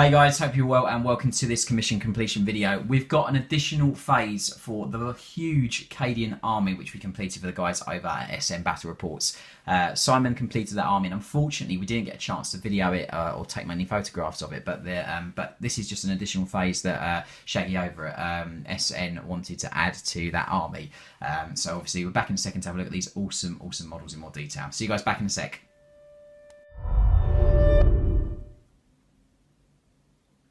Hey guys, hope you're well and welcome to this commission completion video. We've got an additional phase for the huge Cadian army which we completed for the guys over at SN Battle Reports. Simon completed that army and unfortunately we didn't get a chance to video it or take many photographs of it, but this is just an additional phase that Shaggy over at SN wanted to add to that army. So obviously we're back in a second to have a look at these awesome models in more detail. See you guys back in a sec.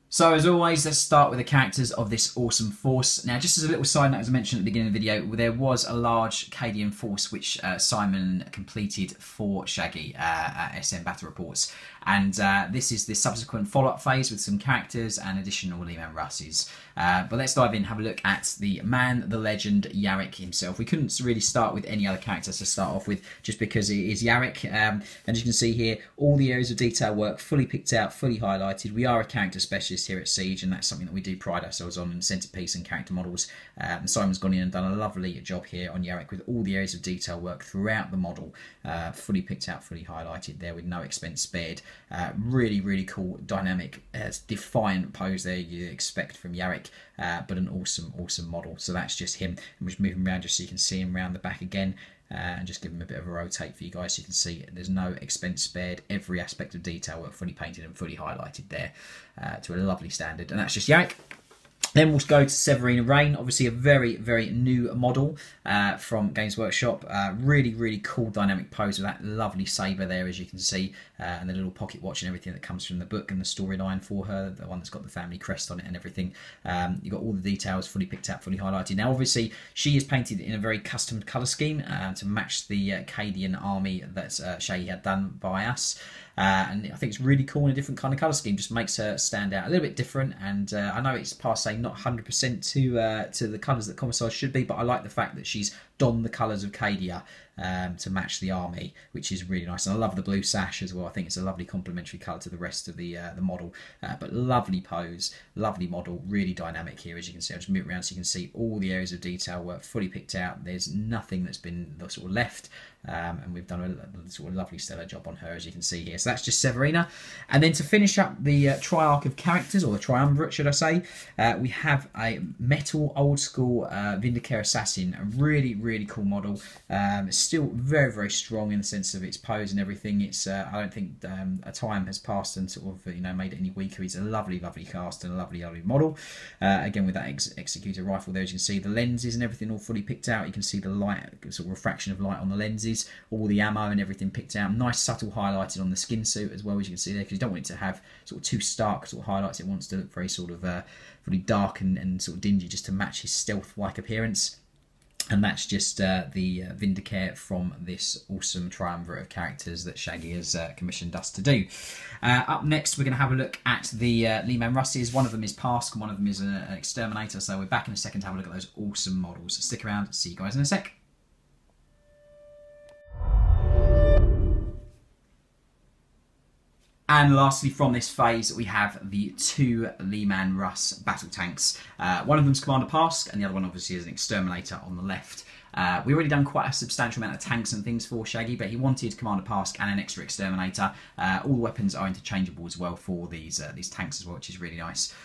So as always, let's start with the characters of this awesome force. Now, just as a little side note, as I mentioned at the beginning of the video, there was a large Cadian force which Simon completed for Shaggy at SN Battle Reports. And this is the subsequent follow-up phase with some characters and additional Leman Russes. But let's dive in and have a look at the man, the legend, Yarrick himself. We couldn't really start with any other characters to start off with just because it is Yarrick. And as you can see here, all the areas of detail work fully picked out, fully highlighted. We are a character specialist here at Siege, and that's something that we do pride ourselves on in centrepiece and character models. And Simon's gone in and done a lovely job here on Yarrick with all the areas of detail work throughout the model, fully picked out, fully highlighted there with no expense spared. Really cool, dynamic, defiant pose there you expect from Yarrick, but an awesome model. So that's just him. I'm just moving around just so you can see him around the back again, and just give him a bit of a rotate for you guys so you can see there's no expense spared. Every aspect of detail were fully painted and fully highlighted there to a lovely standard. And that's just Yarrick. Then we'll go to Severina Raine, obviously a very new model from Games Workshop. Really cool dynamic pose with that lovely sabre there, as you can see, and the little pocket watch and everything that comes from the book and the storyline for her, the one that's got the family crest on it and everything. You've got all the details fully picked out, fully highlighted. Now, obviously, she is painted in a very custom colour scheme to match the Cadian army that Shaggy had done by us. And I think it's really cool in a different kind of colour scheme. Just makes her stand out a little bit different. And I know it's passé not 100% to the colours that Commissar should be, but I like the fact that she's donned the colours of Cadia to match the army, which is really nice. And I love the blue sash as well. I think it's a lovely complementary colour to the rest of the model. But lovely pose, lovely model, really dynamic here, as you can see. I'll just move around so you can see all the areas of detail work fully picked out. There's nothing that's been sort of left. And we've done a sort of lovely stellar job on her, as you can see here. So that's just Severina. And then to finish up the triarch of characters, or the triumvirate, should I say, we have a metal, old-school Vindicare Assassin. A really cool model. Still very strong in the sense of its pose and everything. It's I don't think a time has passed and sort of, you know, made it any weaker. He's a lovely cast and a lovely model. Again, with that executor rifle there, as you can see, the lenses and everything all fully picked out. You can see the light, sort of refraction of light on the lenses, all the ammo and everything picked out. Nice subtle highlighting on the skin suit as well, as you can see there, because you don't want it to have sort of too stark sort of highlights. It wants to look very sort of really dark and sort of dingy, just to match his stealth-like appearance. And that's just the Vindicare from this awesome triumvirate of characters that Shaggy has commissioned us to do. Up next, we're going to have a look at the Leman Russes. One of them is Pask and one of them is an Exterminator. So we're back in a second to have a look at those awesome models. Stick around. See you guys in a sec. And lastly, from this phase, we have the two Leman Russ battle tanks. One of them's Commander Pask, and the other one, obviously, is an Exterminator on the left. We already done quite a substantial amount of tanks and things for Shaggy, but he wanted Commander Pask and an extra Exterminator. All the weapons are interchangeable as well for these tanks as well, which is really nice.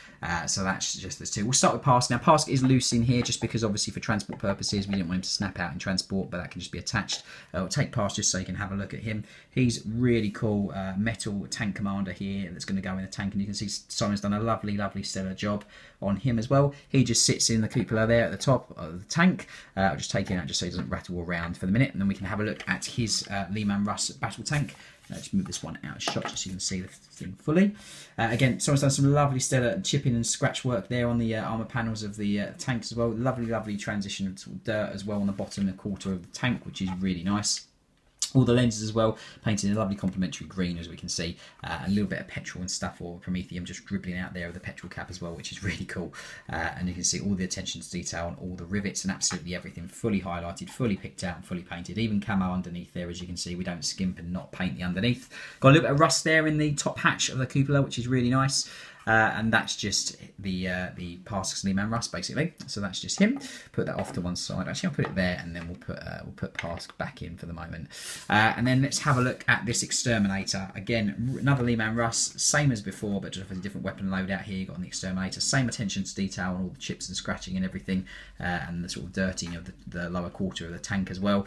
So that's just those two. We'll start with Pask. Now, Pask is loose in here just because, obviously, for transport purposes, we didn't want him to snap out in transport, but that can just be attached. We'll take Pask just so you can have a look at him. He's really cool metal tank commander here that's going to go in the tank, and you can see Simon's done a lovely stellar job on him as well. He just sits in the cupola there at the top of the tank. I'll just take him out just so he doesn't rattle around for the minute, and then we can have a look at his Leman Russ battle tank. Just move this one out of shot just so you can see the thing fully. Again, someone's done some lovely stellar chipping and scratch work there on the armour panels of the tanks as well. Lovely transition of sort of dirt as well on the bottom and quarter of the tank, which is really nice. All the lenses as well, painted in a lovely complementary green, as we can see. A little bit of petrol and stuff, or Promethium just dribbling out there with the petrol cap as well, which is really cool. And you can see all the attention to detail on all the rivets and absolutely everything fully highlighted, fully picked out and fully painted. Even camo underneath there, as you can see. We don't skimp and not paint the underneath. Got a little bit of rust there in the top hatch of the cupola, which is really nice. and that's just the Pask's Leman Russ basically. So that's just him. Put that off to one side. Actually, I'll put it there, and then we'll put Pask back in for the moment. And then let's have a look at this Exterminator. Again, another Leman Russ, same as before, but just with a different weapon load out here. You got on the Exterminator, same attention to detail on all the chips and scratching and everything, and the sort of dirtying of the lower quarter of the tank as well.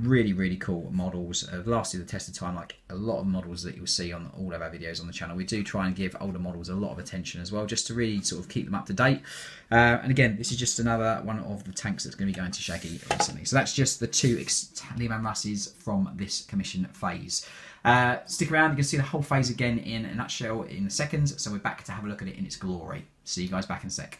Really, really cool models. Have lasted the test of time, like a lot of models that you'll see on all of our videos on the channel. We do try and give older models a lot of attention as well, just to really sort of keep them up to date. And again, this is just another one of the tanks that's going to be going to Shaggy recently. So that's just the two Leman Russes from this commission phase. Stick around, you can see the whole phase again in a nutshell in a second. So we're back to have a look at it in its glory. See you guys back in a sec.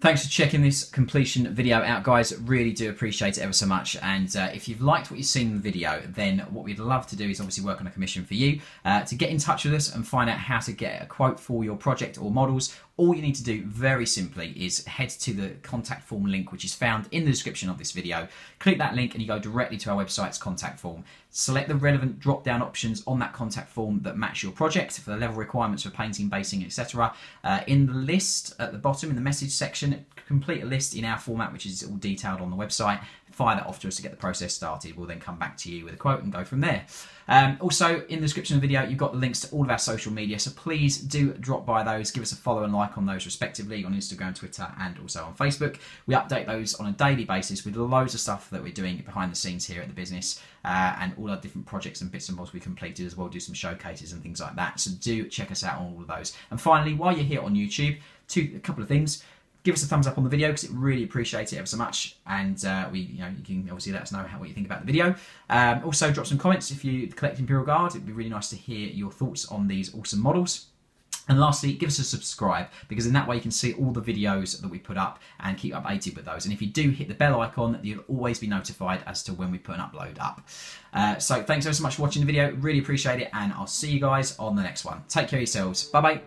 Thanks for checking this completion video out, guys. Really do appreciate it ever so much. And if you've liked what you've seen in the video, then what we'd love to do is obviously work on a commission for you. To get in touch with us and find out how to get a quote for your project or models, all you need to do very simply is head to the contact form link, which is found in the description of this video. Click that link and you go directly to our website's contact form. Select the relevant drop-down options on that contact form that match your project for the level requirements for painting, basing, etc. In the list at the bottom, in the message section, complete a list in our format, which is all detailed on the website. Fire that off to us to get the process started. We'll then come back to you with a quote and go from there. Also, in the description of the video, you've got the links to all of our social media, so please do drop by those, give us a follow and like on those respectively on Instagram, Twitter, and also on Facebook. We update those on a daily basis with loads of stuff that we're doing behind the scenes here at the business, and all our different projects and bits and bobs we completed as well, do some showcases and things like that. So do check us out on all of those. And finally, while you're here on YouTube, a couple of things. Give us a thumbs up on the video because it really appreciates it ever so much, and you can obviously let us know what you think about the video. Also, drop some comments if you collect Imperial Guard. It'd be really nice to hear your thoughts on these awesome models. And lastly, give us a subscribe, because in that way you can see all the videos that we put up and keep updated with those. And if you do hit the bell icon, you'll always be notified as to when we put an upload up. So thanks ever so much for watching the video. Really appreciate it, and I'll see you guys on the next one. Take care of yourselves. Bye bye.